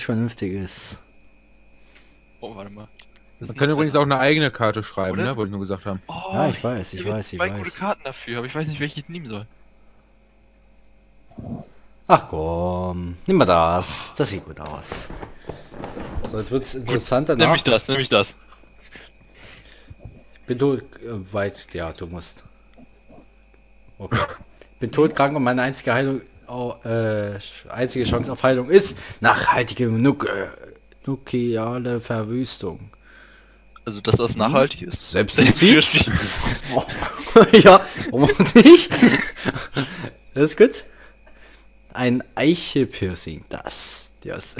nicht vernünftig ist. Oh, warte mal. Man kann übrigens auch eine eigene Karte schreiben, oder? Ne? Wollte ich nur gesagt haben. Oh, ja, ich weiß. Gute Karten dafür, aber ich weiß nicht, welche ich nehmen soll. Ach komm, nimm mal das. Das sieht gut aus. So, jetzt wird's interessanter. Nimm ich das, nimm ich das. Bin tot, weit, ja, du musst. Okay. Bin todkrank und meine einzige Heilung, einzige Chance auf Heilung ist nachhaltige nukleare Verwüstung. Also dass das nachhaltig ist? Selbst oh. Ja, warum nicht? Das ist gut. Ein Eiche-Piercing, das. Yes.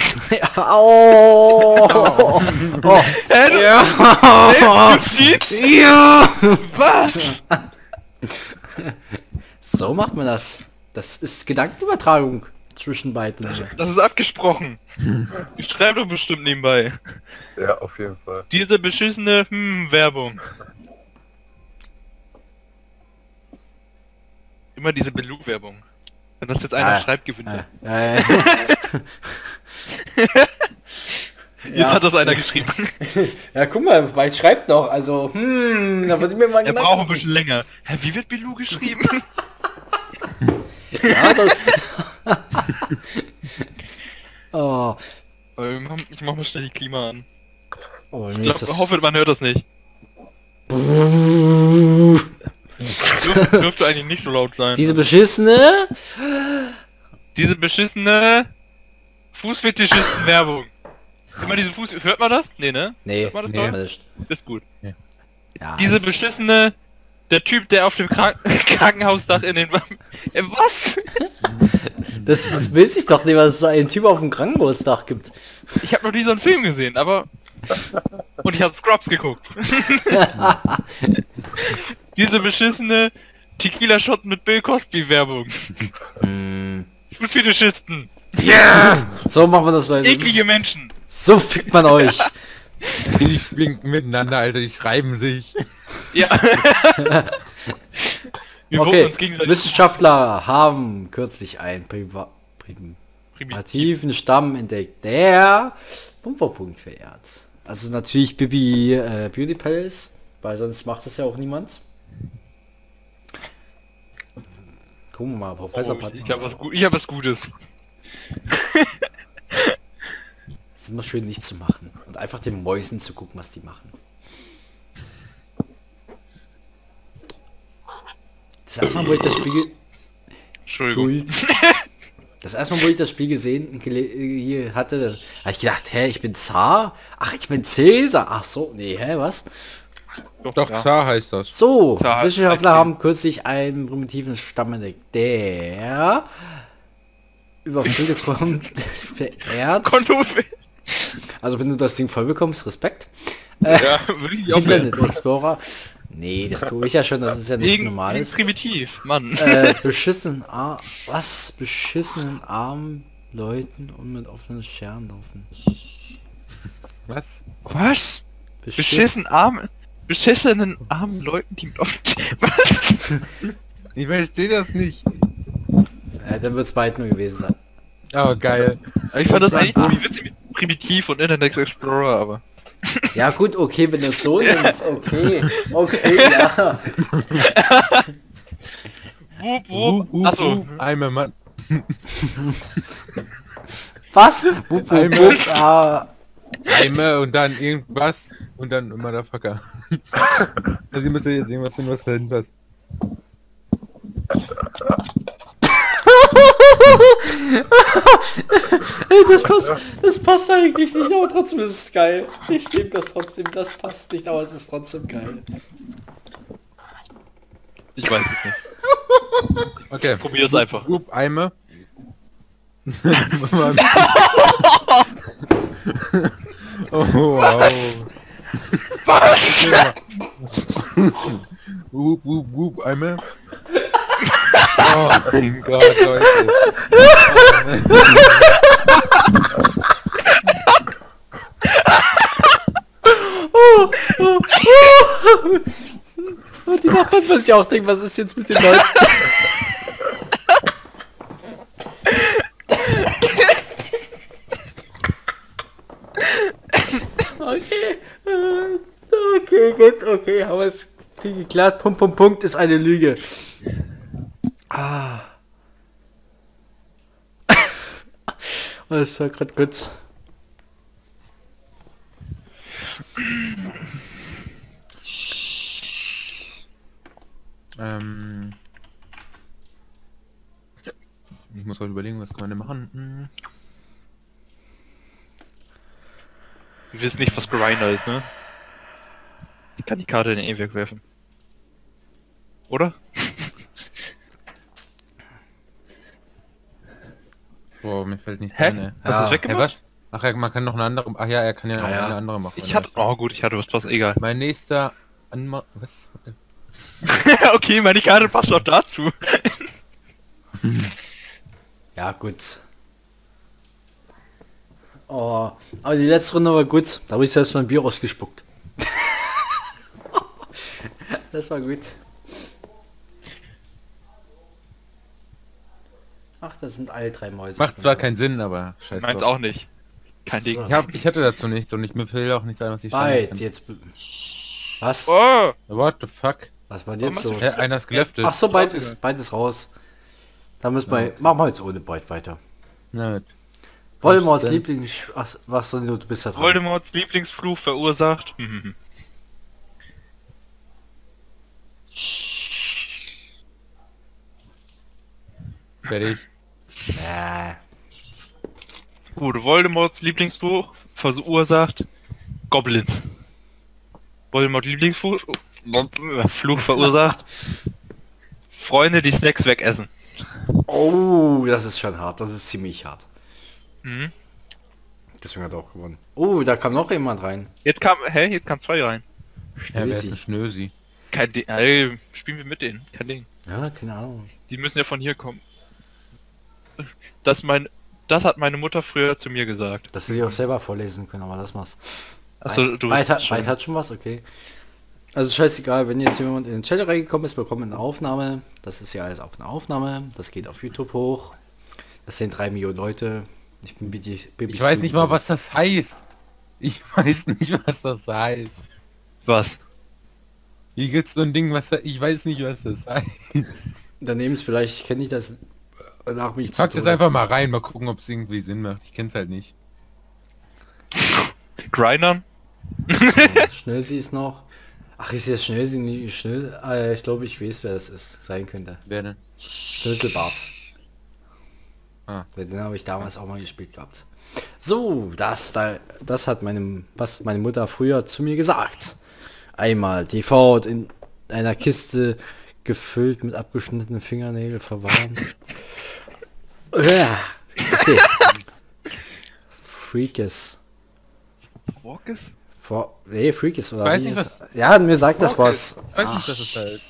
Oh! Oh! Oh! Ja! Ja! Was? So macht man das. Das ist Gedankenübertragung zwischen beiden. Das ist abgesprochen. Ich schreibe doch bestimmt nebenbei. Ja, auf jeden Fall. Diese beschissene Werbung. Immer diese Belug-Werbung. Wenn das jetzt einer schreibt, gewinnt er. Jetzt ja. Hat das einer geschrieben. Ja, guck mal, weil es schreibt noch, also, da wird mir mal Gedanken. Er braucht ein bisschen länger. Hä, wie wird Bilou geschrieben? Ja, das... Oh. Ich mach mal schnell die Klima an. Oh, ich hoffe, man hört das nicht. Dürfte eigentlich nicht so laut sein. Diese beschissene Fußfetischisten Werbung. Immer diese Fuß... Hört man das? Nee, ne? Nee, hört man das doch? Ist gut. Nee. Ja, diese beschissene... Der Typ, der auf dem Krankenhausdach in den... Was? Das weiß ich doch nicht, was es einen Typ auf dem Krankenhausdach gibt. Ich habe noch nie so einen Film gesehen, aber... Und ich habe Scrubs geguckt. Diese beschissene Tequila-Shot mit Bill Cosby-Werbung. Fußfetischisten. Yeah! So machen wir das, Leute. Eklige Menschen. So fickt man euch. Die schwinken miteinander, Alter. Die schreiben sich. Ja. Okay. Wissenschaftler haben kürzlich einen primitiven Stamm entdeckt, der Pumperpunkt verehrt. Also natürlich Bibi Beauty Palace, weil sonst macht das ja auch niemand. Gucken wir mal, Professor Patton. Ich hab was Gutes. Es ist immer schön, nichts zu machen und einfach den Mäusen zu gucken, was die machen. Das erste Mal, wo ich das Spiel... Entschuldigung. Das erste Mal, wo ich das Spiel gesehen hatte, habe ich gedacht, hä, ich bin Zar? Ach, ich bin Cäsar? Ach so, nee, hä, was? Doch, ja. Zar heißt das. So, Wissenschaftler haben kürzlich einen primitiven Stamm entdeckt, der... Überfüllte kommt verehrt. Also wenn du das Ding voll bekommst, Respekt. Ja, will ich auch Internet Explorer. Nee, das tue ich ja schon, das ist ja nicht normal. Primitiv, Mann. Beschissenen Arm... Was? Beschissenen armen Leuten und mit offenen Scheren laufen. Was? Was? Beschissenen armen Leuten, die mit offenen Scheren... Was? Ich verstehe das nicht. Dann wird es bald nur gewesen sein. Oh, geil. Ich fand das eigentlich irgendwie witzig, primitiv und Internet Explorer, aber... Ja gut, okay, wenn du es so nimmst, okay. Okay, ja. Wup, wup. Achso. Einmal Mann. Was? Wup, wup. Einmal und dann irgendwas und dann Motherfucker. Also ihr müsst ja jetzt irgendwas finden, was da hinpasst. Das passt eigentlich nicht, aber trotzdem ist es geil. Ich nehme das trotzdem, das passt nicht, aber es ist trotzdem geil. Ich weiß es nicht. Okay, probier es einfach. Upp, Eimer. Oh, wow. Was? Upp, upp, upp, Eimer. Oh mein Gott, Leute. Die Nachbarn würden sich auch denken, was ist jetzt mit den Leuten? gut, okay, haben wir es geklärt. Punkt, Punkt, Punkt ist eine Lüge. Ah. Das war gerade Witz. Ich muss halt überlegen, was kann man denn machen? Hm. Wir wissen nicht, was Grinder ist, ne? Ich kann die Karte in den E-Werk werfen. Oder? Boah, mir fällt nichts ein, ey. Hast du das weggemacht? Hey, was? Ach ja, man kann noch eine andere... Ach ja, er kann ja noch eine andere machen. Ich hatte... Oh gut, ich hatte was passt, egal. Mein nächster... Anma... Was? Okay, meine Karte passt auch dazu. Ja, gut. Oh, aber die letzte Runde war gut. Da habe ich selbst mein Bier ausgespuckt. Das war gut. Ach, das sind alle drei Mäuse. Macht zwar keinen Sinn, aber scheiße. Meins auch nicht. Kein Ding. Ich hatte dazu nichts und ich mir will auch nicht sein, was ich Weit, jetzt... Was? Oh. What the fuck? Was war jetzt so? Einer ist geleftet. Ach so, beides raus. Da müssen wir... Machen wir jetzt ohne Byte weiter. Na gut. Voldemorts Lieblings... Ach, was denn du bist da dran? Voldemorts Lieblingsfluch verursacht. Fertig. Gut, Voldemorts Lieblingsfluch verursacht Goblins. Voldemorts Lieblingsfluch Fluch verursacht Freunde, die Snacks wegessen. Oh, das ist schon hart. Das ist ziemlich hart. Mhm. Deswegen hat er auch gewonnen. Oh, da kam noch jemand rein. Jetzt kam, hey, jetzt kam zwei rein. Schnösi. Kein Ding. Ey, spielen wir mit denen. Kein Ding. Ja, keine Ahnung. Die müssen ja von hier kommen. Das hat meine Mutter früher zu mir gesagt. Das will ich auch selber vorlesen können, aber das machst. Also du hat schon was, okay. Also scheißegal, wenn jetzt jemand in den Channel reingekommen ist, bekommen wir eine Aufnahme. Das ist ja alles auf eine Aufnahme. Das geht auf YouTube hoch. Das sind 3 Millionen Leute. Ich bin ich weiß nicht mal, was das heißt. Ich weiß nicht, was das heißt. Was? Hier gibt's so ein Ding, was da, ich weiß nicht, was das heißt. Daneben ist vielleicht, kenne ich das nach mich. Pack das einfach mal rein, mal gucken, ob es irgendwie Sinn macht. Ich kenn's halt nicht. Grindern? Schnell sie ist noch. Ach, ist jetzt Schnell sie nicht schnell? Ich glaube, ich weiß, wer das ist, sein könnte. Wer denn? Schnöselbart. Ah. Den habe ich damals auch mal gespielt gehabt. So, das hat meine Mutter früher zu mir gesagt. Einmal die Haut in einer Kiste gefüllt mit abgeschnittenen Fingernägeln verwahren. Okay. Freakes. Walkes? Nee, Freakes oder wie ist... Ja, mir sagt Walkes. Das was. Ich weiß nicht, was das heißt.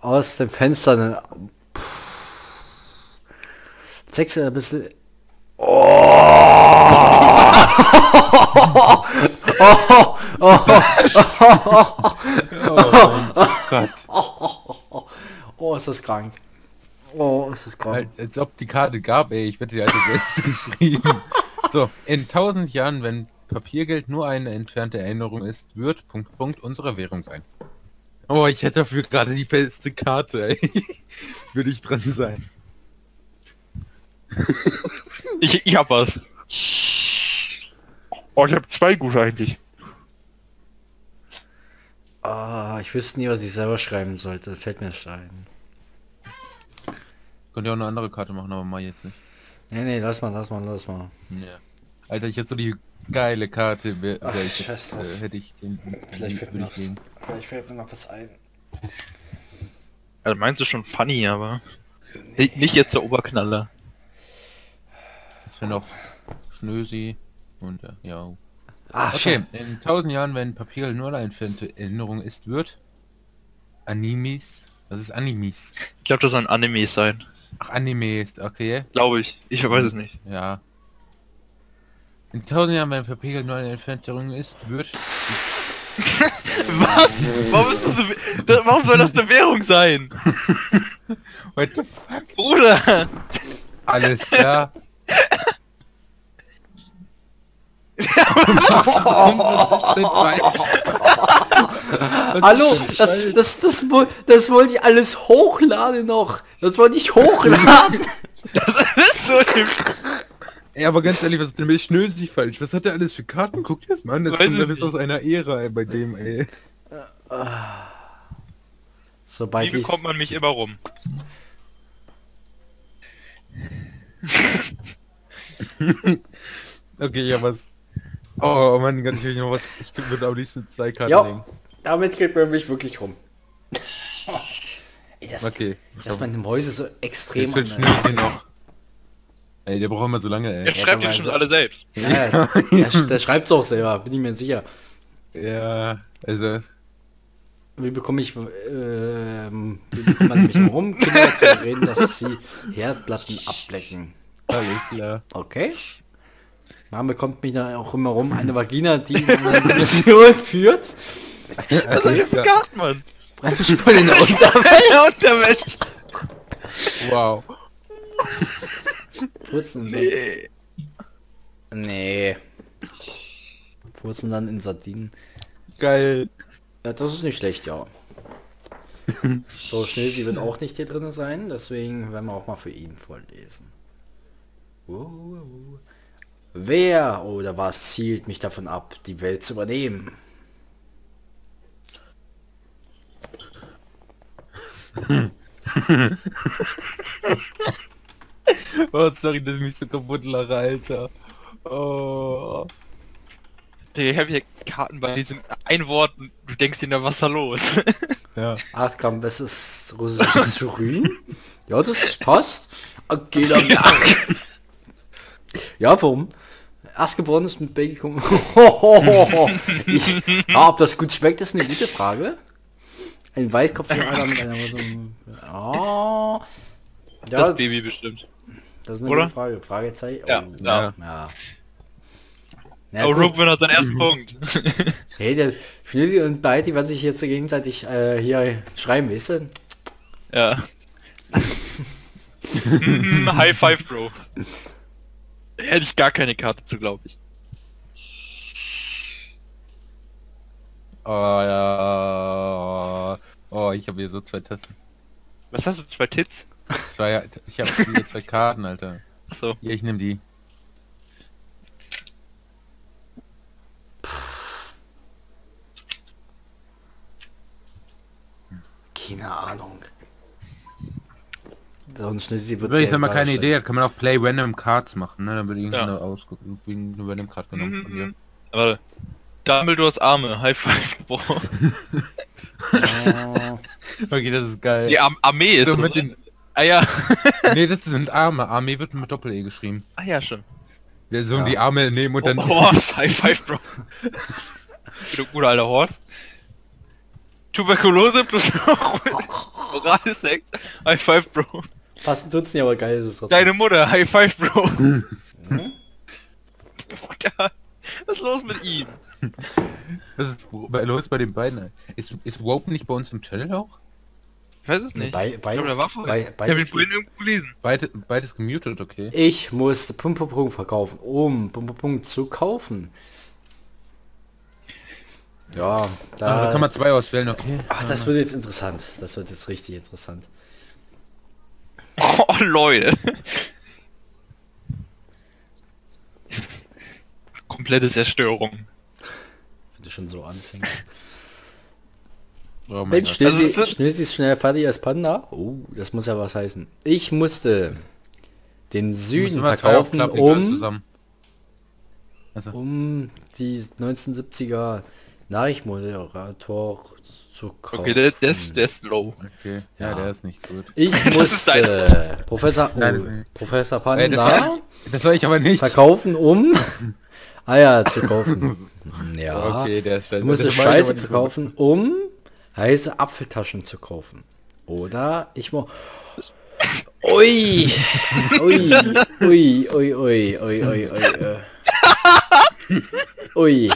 Aus dem Fenster eine... Sechse ein bisschen... Oh, ist das krank. Oh, ist das krank. Als ob die Karte gab, ey. Ich wette, die alte selbst geschrieben. So, in 1000 Jahren, wenn Papiergeld nur eine entfernte Erinnerung ist, wird... unsere Währung sein. Oh, ich hätte dafür gerade die beste Karte, ey. Würde ich dran sein. Ich hab was. Oh, ich hab zwei gute eigentlich. Ah, ich wüsste nie, was ich selber schreiben sollte. Fällt mir ein. Könnt ihr auch eine andere Karte machen, aber mal jetzt nicht. Nee, lass mal. Ja. Alter, ich hätte so die geile Karte. Ach, hätte ich den... Vielleicht fällt mir noch was ein. Also meinst du schon funny, aber... Nee. Nicht jetzt der Oberknaller. Das wäre noch Schnösi und ja. Ach, okay, schon. In 1000 Jahren, wenn Papier nur eine entfernte Erinnerung ist, wird Animes. Was ist Animes? Ich glaube, das soll ein Anime sein. Ach, Anime ist, okay. Glaube ich. Ich weiß es nicht. Ja. In 1000 Jahren, wenn Papier nur eine entfernte Erinnerung ist, wird... Was? Warum soll das eine Währung sein? What the fuck? Bruder! Alles klar. Ja, was? Hallo, das wollte ich alles hochladen noch. Das wollte ich hochladen. Das ist so. Ey, aber ganz ehrlich, was ist denn mit Schnösig falsch? Was hat der alles für Karten? Guck dir das mal an, das kommt bis aus einer Ära, ey, bei dem, ey. Wie bekommt man mich immer rum? Okay, ja, was... Oh Mann, kann ich nicht noch was... Ich würde am liebsten 2 Karten nehmen. Damit kriegt man mich wirklich rum. Ey, das, okay. Dass meine Mäuse so extrem... Ich will noch. Ey, der braucht immer so lange, ey. Der schreibt ja schon alle selbst. Ja, der schreibt's auch selber, bin ich mir sicher. Ja, also... Wie bekomme ich... wie bekommt man mich rum? Kinder zu reden, dass sie Herdplatten abblecken. Alles klar. Okay. Name kommt mich da auch immer rum. Eine Vagina, die eine Mission führt. Was ist das Garten, Mann? Bremsspur in der Unterwäsche. Wow. Furzen. Nee. Nee. Furzen dann in Sardinen. Geil. Ja, das ist nicht schlecht, ja. So, Schnösi wird auch nicht hier drin sein, deswegen werden wir auch mal für ihn vorlesen. Wer oder was hielt mich davon ab, die Welt zu übernehmen? Oh, sorry, dass ich mich so kaputt lache, Alter. Oh. Die haben hier Karten bei diesem Einwort und du denkst dir, was da los? Ja. Askram, was ist russisches Syrin? Ja, das passt. Okay, dann ja, warum? Erstgeborenes mit Bacon. Ja, ob das gut schmeckt, ist eine gute Frage. Ein Weißkopf mit einer Rosum. Ja, das Baby bestimmt. Das ist eine gute Frage. Fragezeichen. Ja, oh, ja. Ja, oh, Ruben hat seinen ersten Punkt. Hey, der Schnösi und Byte, die werden sich jetzt gegenseitig hier schreiben, weißt du? Ja. High Five, Bro. Hätte ich gar keine Karte zu, glaube ich. Oh ja. Oh, ich habe hier so 2 Tassen. Was hast du? 2 Tits? 2, ich habe hier 2 Karten, Alter. Ach so. Ja, ich nehme die. Keine Ahnung. Sonst sie wird. Wenn ich mal keine Idee hat, kann man auch Play Random Cards machen, ne? Dann würde ich eine Random Card genommen von dir. Warte. Dumbledores Arme, High Five, Bro. Oh. Okay, das ist geil. Die Armee ist so mit den... Ah ja. Nee, das sind Arme. Armee wird mit Doppel-E geschrieben. Ah ja, schon. Der Sohn die Arme nehmen und dann... Horst, High Five, Bro. Du guter alter Horst. Tuberkulose plus Moralsekt. High Five, Bro. Passend tut's nicht, aber geil ist es trotzdem. Deine Mutter, High Five, Bro. Mutter, was ist los mit ihm? Was ist los bei den beiden? Ist Wope nicht bei uns im Channel auch? Ich weiß es nicht. Ich hab ihn vorhin irgendwo gelesen. Beides gemutet, okay. Ich musste Pump verkaufen, um Pump zu kaufen. Ja, da kann man 2 auswählen, okay. Ach, das wird jetzt interessant. Das wird jetzt richtig interessant. Oh, Leute. Komplette Zerstörung. Wenn du schon so anfängst. Oh mein Gott. Schnösi ist schneller fertig als Panda. Oh, das muss ja was heißen. Ich musste den Süden verkaufen, um die 1970er Nachrichtenmoderator zu kaufen. Okay, der ist low. Okay. Ja, der ist nicht gut. Ich musste Professor Panda verkaufen, um Eier zu kaufen. Ja, okay, der ist... Ich musste Scheiße verkaufen, um heiße Apfeltaschen zu kaufen. Oder ich muss... Ui! Ui! Ui! Ui! Ui! Ui! Ui! Ui!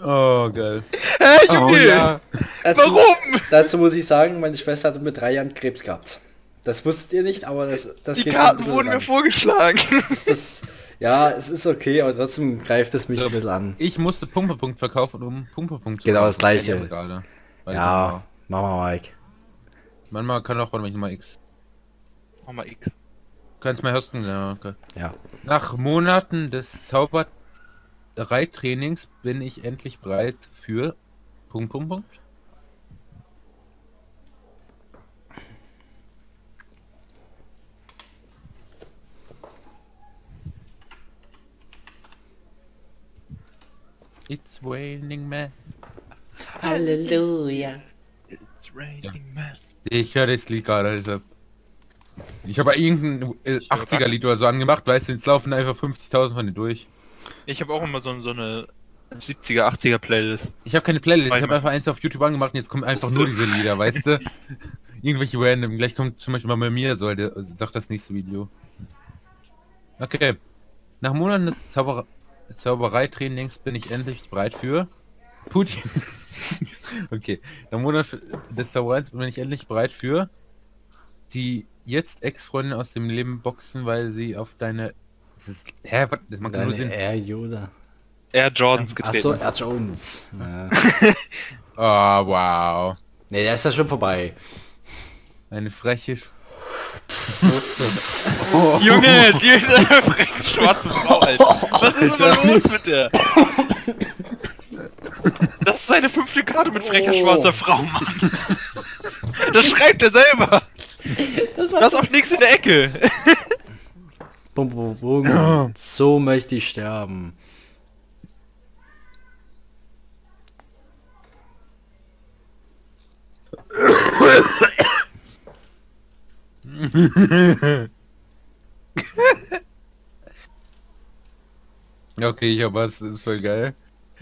Oh, geil. Hey, Junge! Oh, ja. Warum? Dazu muss ich sagen, meine Schwester hatte mit 3 Jahren Krebs gehabt. Das wusstet ihr nicht, aber das... Die Karten wurden mir vorgeschlagen. Das Ja, es ist okay, aber trotzdem greift es mich ein bisschen an. Ich musste Punkt für Punkt verkaufen, um Punkt für Punkt zu Genau das gleiche. Gerade. Ja, mach mal Mike. Manchmal kann auch, wenn ich mal X. Mach mal X. Kannst mal hören, ja, okay. Ja. Nach Monaten des Zauberei-Trainings bin ich endlich bereit für Punkt, Punkt, Punkt. It's raining man. Halleluja. It's raining man. Ich höre das Lied gerade, deshalb. Ich habe irgendein 80er-Lied oder so angemacht, weißt du, jetzt laufen einfach 50.000 von denen durch. Ich habe auch immer so eine 70er, 80er-Playlist. Ich habe keine Playlist, ich habe einfach eins auf YouTube angemacht und jetzt kommen einfach nur diese Lieder, weißt du? Irgendwelche random, gleich kommt zum Beispiel mal bei mir, sagt das nächste Video. Okay. Nach Monaten des Zauberei-Trainings bin ich endlich bereit für... Putin. Okay. Nach Monaten des Zaubereins bin ich endlich bereit für... die jetzt Ex-Freundin aus dem Leben boxen, weil sie auf deine... Das ist... Hä? Das macht nur Sinn. Air Yoda. Air Jordans getreten. Achso, Air Jones. Ja. Oh, wow. Ne, der ist ja schon vorbei. Eine freche... Oh. Junge, die ist eine freche schwarze Frau, Alter. Was ist denn los mit der? Das ist eine 5. Karte mit frecher schwarzer Frau, Mann. Das schreibt er selber. Das auch nichts in der Ecke. Bum, bum, bum. So möchte ich sterben. Okay, ich aber es ist voll geil.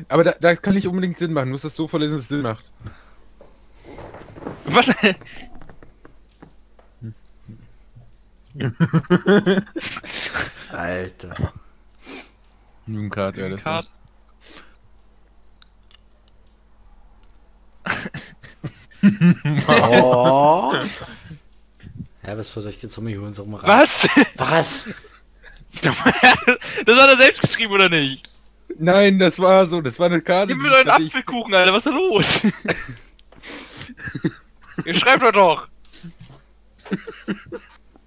Aber da kann nicht unbedingt Sinn machen. Du musst das so vorlesen, dass es Sinn macht. Was? Alter. Jugendcard, ja, das oh. Ja, was soll ich jetzt um mich holen? Was? Was? Das hat er selbst geschrieben, oder nicht? Nein, das war so, das war eine Karte. Gib mir doch einen Apfelkuchen, Alter, was ist da los? Ihr schreibt doch!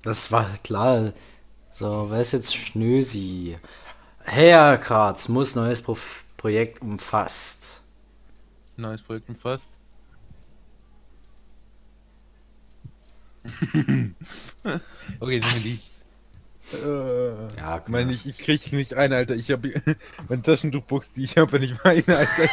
Das war klar. So, wer ist jetzt Schnösi? Herr Kratz muss neues Projekt umfasst. Neues Projekt umfasst? Okay, nehmen die. Ja, meine ich krieg's nicht ein, Alter. Ich habe meine Taschentuchbox, die ich habe, wenn ich meine, Alter.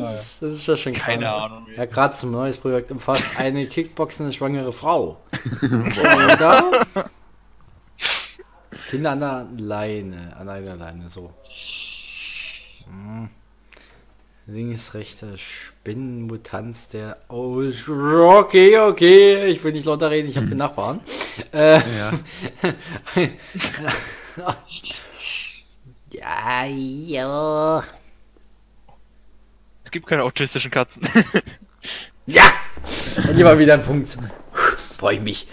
Das ist ja schon keine Ahnung. Ja, gerade zum neues Projekt umfasst eine kickboxende schwangere Frau. Oder? Kinder an der Leine, so. Hm. Links, rechter Spinnenmutanz der... Oh, okay, okay, ich will nicht lauter reden, ich habe den Nachbarn. Ja. Ja, ja. Es gibt keine autistischen Katzen. Ja! Und hier war wieder ein Punkt. Freue ich mich.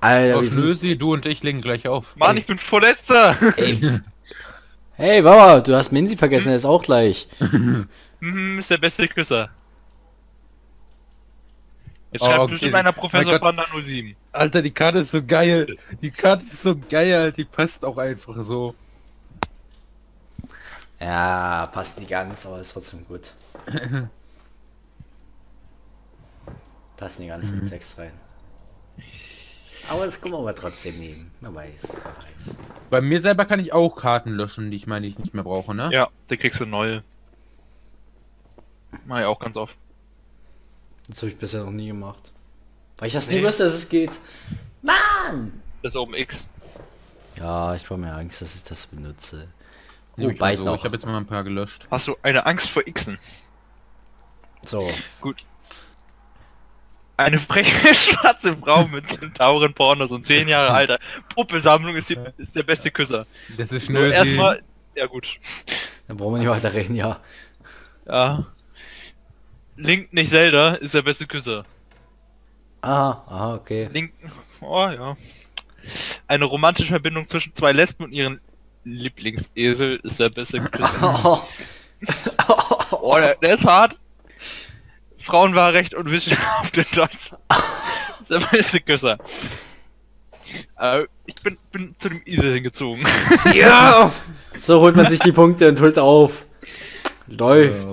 Alter, Schnösi, du und ich legen gleich auf. Mann, ich bin Vorletzter! Ey. Hey, Baba, du hast Minzi vergessen, er ist auch gleich. Ist der beste Küsser. Jetzt schreibt bestimmt einer Professor Panda 07. Alter, die Karte ist so geil. Die Karte ist so geil, die passt auch einfach so. Ja, passt nicht ganz, aber ist trotzdem gut. Passt nicht ganz in den Text rein. Aber das können wir aber trotzdem nehmen. Man weiß, man weiß. Bei mir selber kann ich auch Karten löschen, die ich meine, ich nicht mehr brauche, ne? Ja, da kriegst du neue. Mach ich auch ganz oft. Das habe ich bisher noch nie gemacht. Weil ich das nie wusste, dass es geht. Mann! Das ist OpenX. Ja, ich war mir Angst, dass ich das benutze. Oh, ich habe jetzt mal ein paar gelöscht. Hast du eine Angst vor Xen? So. Gut. Eine freche schwarze Frau mit tauren Pornos und 10 Jahre alter Puppelsammlung ist der beste Küsser. Das ist nur erstmal... Ja gut. Dann brauchen wir nicht weiter reden, ja. Ja. Link nicht Zelda ist der beste Küsser. Ah, okay. Link... Oh ja. Eine romantische Verbindung zwischen zwei Lesben und ihren Lieblingsesel ist der beste Kiss. Oh, der ist hart. Frauenwahlrecht und Wissenschaft in Deutschland. Das ist der beste Küsser. Ich bin zu dem Esel hingezogen. Ja! So holt man sich die Punkte und holt auf. Läuft.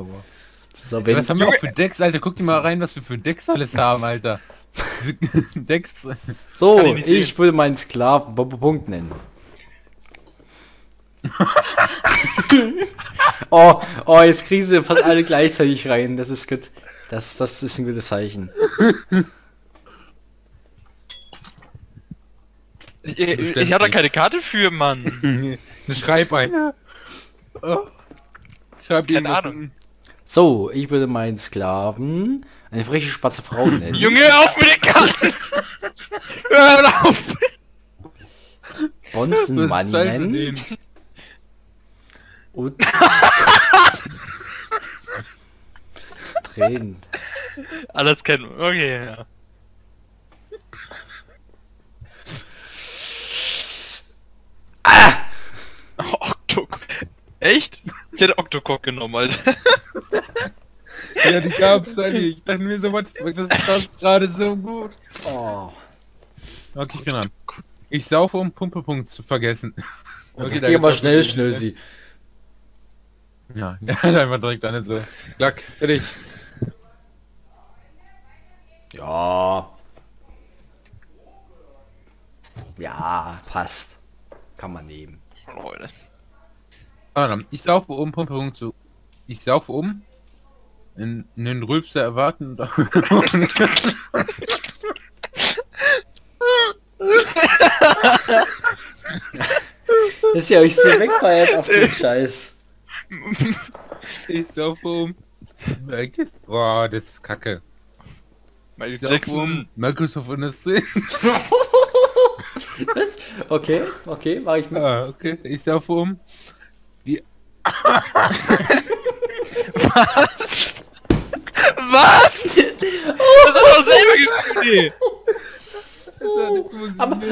So, ja, was haben wir auch für Decks, Alter? Guck dir mal rein, was wir für Decks alles haben, Alter. Decks. So, ich würde meinen Sklaven Punkt nennen. oh, jetzt kriegen sie fast alle gleichzeitig rein. Das ist gut. Das ist ein gutes Zeichen. Ich habe da keine Karte für, Mann. Schreib ein. Oh. Schreib dir keine Ahnung. So, ich würde meinen Sklaven eine freche schwarze Frau nennen. Junge, auf mit den Karten! Hör mal auf! Bonzenmann nennen. Und... Tränen. Alles kennen. Okay, ja. Ah! Oh, Oktokock. Echt? Ich hätte Oktokock genommen, Alter. Ja, die gab's da nicht. Ich dachte mir so, was, das passt gerade so gut. Oh. Okay, ich bin dran. Ich saufe, um Pumpepunkt zu vergessen. Okay, geh mal schnell, Schnösi. Ja, einfach direkt eine so. Klack, fertig. Ja. Ja, passt. Kann man nehmen. Ich saufe, um Pumpepunkt zu... Ich saufe, um... einen Rülpser erwarten. Dass ihr euch so wegfeiert auf den Scheiß. Ich sauf um. Boah, das ist kacke. Ich sauf um Microsoft Industry. Okay, okay, mach ich mit. Ah, okay. Ich sauf um. Die... Was? Was? Das hat doch selber gespielt.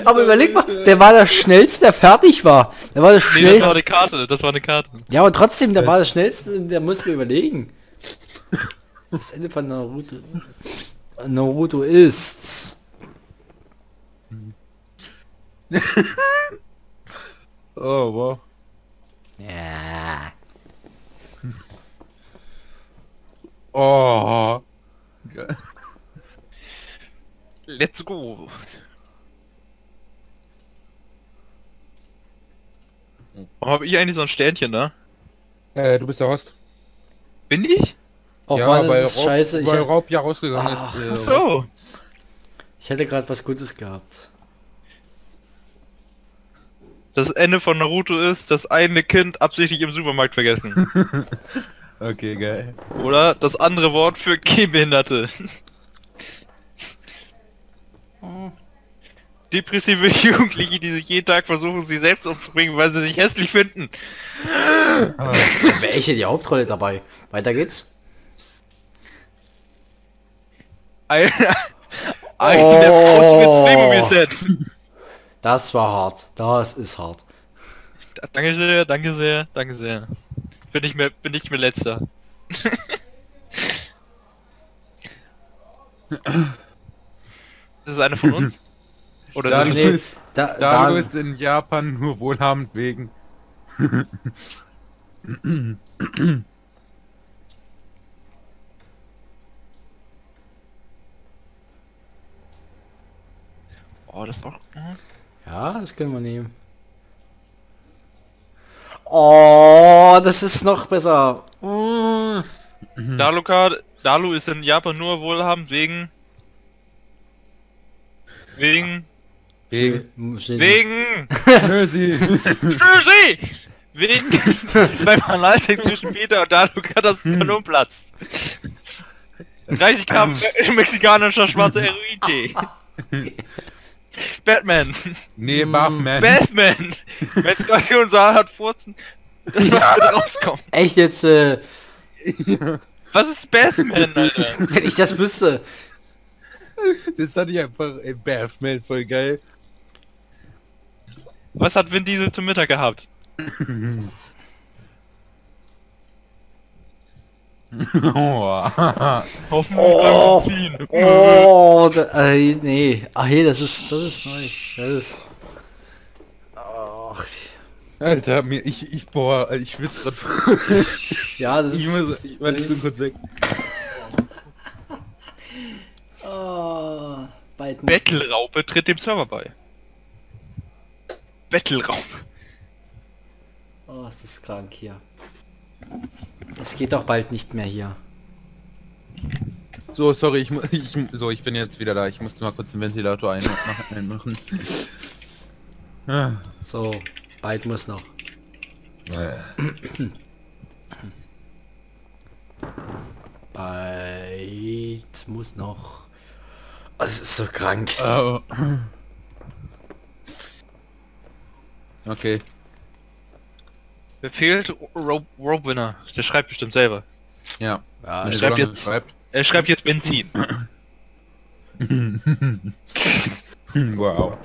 Aber überleg mal, der war der Schnellste, der fertig war. Der war der Schnellste. Das war eine Karte, das war eine Karte. Ja, aber trotzdem, der war der Schnellste, der muss mir überlegen. Das Ende von Naruto. Naruto ist... Oh, wow. Ja. Oh. Let's go. Warum habe ich eigentlich so ein Sternchen da? Du bist der Host. Bin ich? Oh, ja, Mann, das ist scheiße. Weil Raub ja rausgegangen ist. Ach so. Ich hätte gerade was Gutes gehabt. Das Ende von Naruto ist, das eine Kind absichtlich im Supermarkt vergessen. Okay, geil. Oder das andere Wort für Gehbehinderte. Depressive Jugendliche, die sich jeden Tag versuchen, sie selbst umzubringen, weil sie sich hässlich finden. Wäre ich die Hauptrolle dabei. Weiter geht's. Ein Das war hart. Das ist hart. Danke sehr, danke sehr, danke sehr. Bin ich mehr letzter. Das ist eine von uns? Oder da, nee, da ist in Japan nur wohlhabend wegen. Oh, das auch. Ja, das können wir nehmen. Oh, das ist noch besser. Dalu ist in Japan nur wohlhabend wegen. Wegen... Schnösi! Schnösi! Wegen... Beim Analsex zwischen Peter und Daluka das Kanon platzt. 30 Gramm mexikanischer schwarzer Heroin-Tee. Batman! Nee, Batman! Batman! Metzger und Saal hat Furzen. Das muss rauskommen. Echt jetzt, Was ist Batman, Alter? Wenn ich das wüsste. Das hatte ich einfach, ey, Batman, voll geil. Was hat Vin Diesel zum Mittag gehabt? Nee. Ach hey, das ist neu. Das ist... Ach. Alter, ich schwitze grad. Ja, das ist... Ich bin kurz weg. Oh, Bettelraupe tritt dem Server bei. Bettelraupe. Oh, es ist krank hier. Es geht doch bald nicht mehr hier. So, sorry, ich bin jetzt wieder da. Ich musste mal kurz den Ventilator einmachen. So, bald muss noch. Bald muss noch. Oh, es ist so krank. Oh. Okay. Mir fehlt Robwinner. Der schreibt bestimmt selber. Ja. Er schreibt jetzt Benzin. Wow.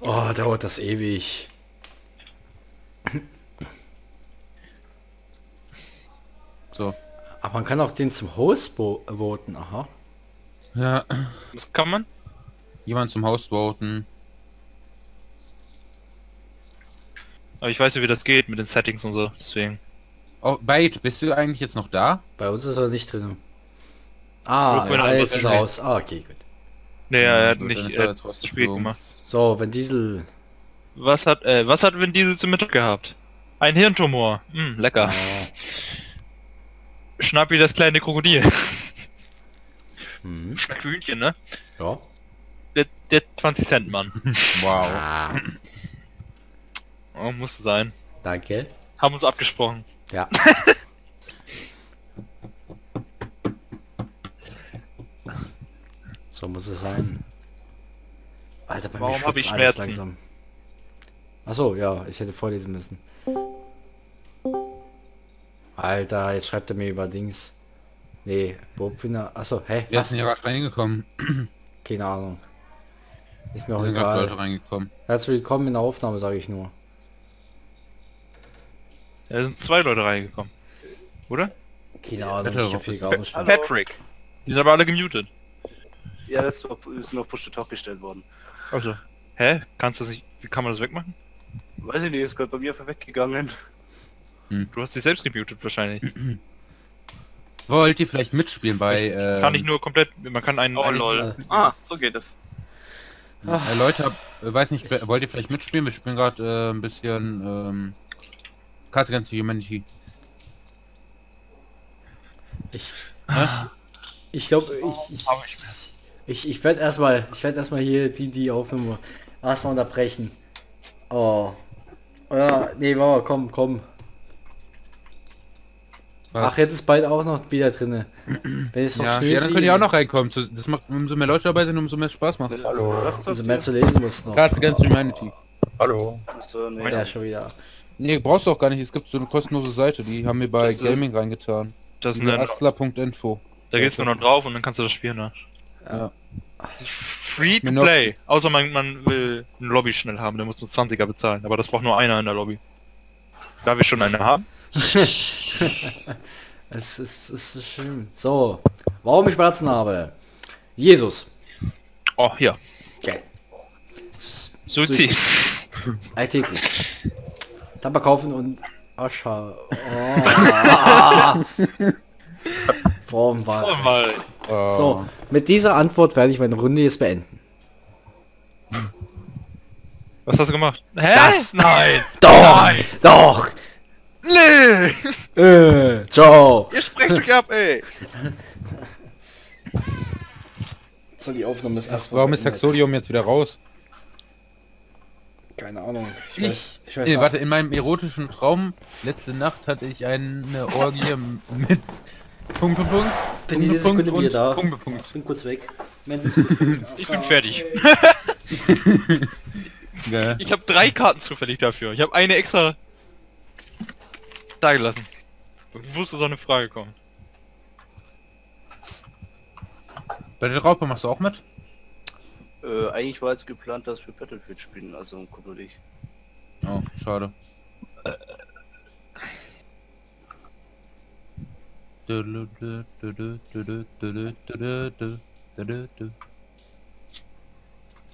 Oh, dauert das ewig. So. Aber man kann auch den zum Host voten, aha. Ja. Was kann man? Jemand zum Host voten. Aber ich weiß ja, wie das geht mit den Settings und so, deswegen. Oh, Bait, bist du eigentlich jetzt noch da? Bei uns ist er nicht drin. Ah, ja, jetzt ist er aus. Ah, okay, gut. Nee, er hat nicht spät gemacht. So, Vin Diesel. Was hat Vin Diesel zum Mittag gehabt? Ein Hirntumor. Lecker. Schnappi das kleine Krokodil. Schmeckt wie Hühnchen, ne? Ja. Der 20-Cent-Mann. Wow. Oh, musste sein. Danke. Haben uns abgesprochen. Ja. So muss es sein. Alter, bei mir schwitzt alles langsam. Achso, ja, ich hätte vorlesen müssen. Alter, jetzt schreibt er mir über Dings. Nee, wo bin ich? Achso, hä? Wir sind ja gerade reingekommen. Keine Ahnung. Ist mir auch egal. Herzlich willkommen in der Aufnahme, sage ich nur. Da sind 2 Leute reingekommen. Oder? Keine Ahnung, ich hab hier gar nicht mehr. Patrick! Die sind aber alle gemutet. Ja, das ist auf Push-to-Talk gestellt worden. Also, hä? Kannst du das nicht... Wie kann man das wegmachen? Weiß ich nicht, ist gerade bei mir einfach weggegangen. Du hast dich selbst gemutet wahrscheinlich. Wollt ihr vielleicht mitspielen bei... Kann ich nur komplett... Man kann einen... Oh lol. Ah, so geht das. Leute, weiß nicht, wollt ihr vielleicht mitspielen? Wir spielen gerade ein bisschen... Cards Against Humanity. Ich glaube, ich werde erstmal... Ich werde erstmal hier die Aufnahme erstmal unterbrechen. Oh. Oder... Nee, Mama, komm. Was? Ach, jetzt ist bald auch noch wieder drinne. Wenn es noch schön ist. Ja, dann könnt ihr auch noch reinkommen. Das macht, umso mehr Leute dabei sind, umso mehr Spaß macht es. Hallo. Umso mehr zu lesen musst du noch. Cards Against Humanity. Hallo. Nee. Ja, schon wieder. Nee, brauchst du auch gar nicht. Es gibt so eine kostenlose Seite, die haben wir bei Gaming reingetan. Das ist Azala.info. Da gehst du noch drauf und dann kannst du das spielen, ne? Ja. Free to play. Außer man will eine Lobby schnell haben, dann muss man 20er bezahlen. Aber das braucht nur einer in der Lobby. Da wir schon eine haben. Es ist schön. So, warum ich Schmerzen habe? Jesus. Oh, ja. Okay. Suizid. Alltäglich. Tabak kaufen und Ascha. Oh. Formwahl. So, mit dieser Antwort werde ich meine Runde jetzt beenden. Was hast du gemacht? Hä? Das? Nein! Doch! Nein. Doch! Nee! Ciao! Ihr sprecht euch ab, ey! So, die Aufnahme ist erstmal... Warum ist Saxodium jetzt wieder raus? Keine Ahnung. Ich weiß nicht. Warte, in meinem erotischen Traum letzte Nacht hatte ich eine Orgie mit... Punkt. Bin jede Sekunde wieder da. Ich bin kurz weg. Ich bin fertig. Ich habe 3 Karten zufällig dafür. Ich habe eine extra... Da gelassen. Ich wusste, dass auch eine Frage kommt. Bei der Raupe machst du auch mit? Eigentlich war jetzt geplant, dass wir Battlefield spielen, also ein Kumpel und ich. Oh, schade.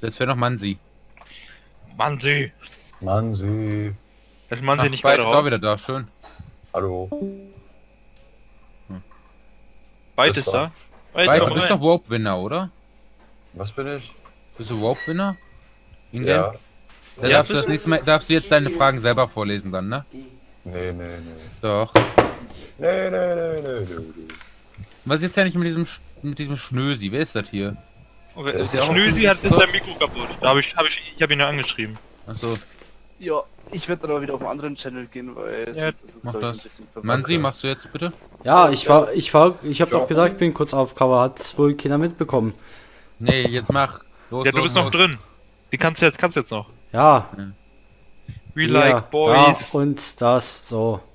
Jetzt wäre noch Mansi. Mansi! Mansi! Das ist Mansi nicht weiter. Ist auch wieder da, schön. Hallo. Hm. Byte ist da. Byte, du bist doch Warp-Winner, oder? Was bin ich? Bist du Warp-Winner? Ja. Dann ja, darfst du das nächste Mal, darfst du jetzt deine Fragen selber vorlesen dann, ne? Nee. Doch. Nee. Was ist jetzt ja nicht mit diesem Schnösi? Wer ist das hier? Okay, das Schnösi hat sein Mikro kaputt. Da hab ich ihn ja angeschrieben. Achso. Ja, ich werde dann aber wieder auf einen anderen Channel gehen, weil ja, sonst ist es ein bisschen verwirrend. Mansi, machst du jetzt bitte? Ja, ich hab doch gesagt, ich bin kurz auf Cover, hat's wohl keiner mitbekommen. Nee, jetzt mach. Los, ja, du bist noch drin. Die kannst du jetzt noch. Ja. We like boys. Ja, und das, so.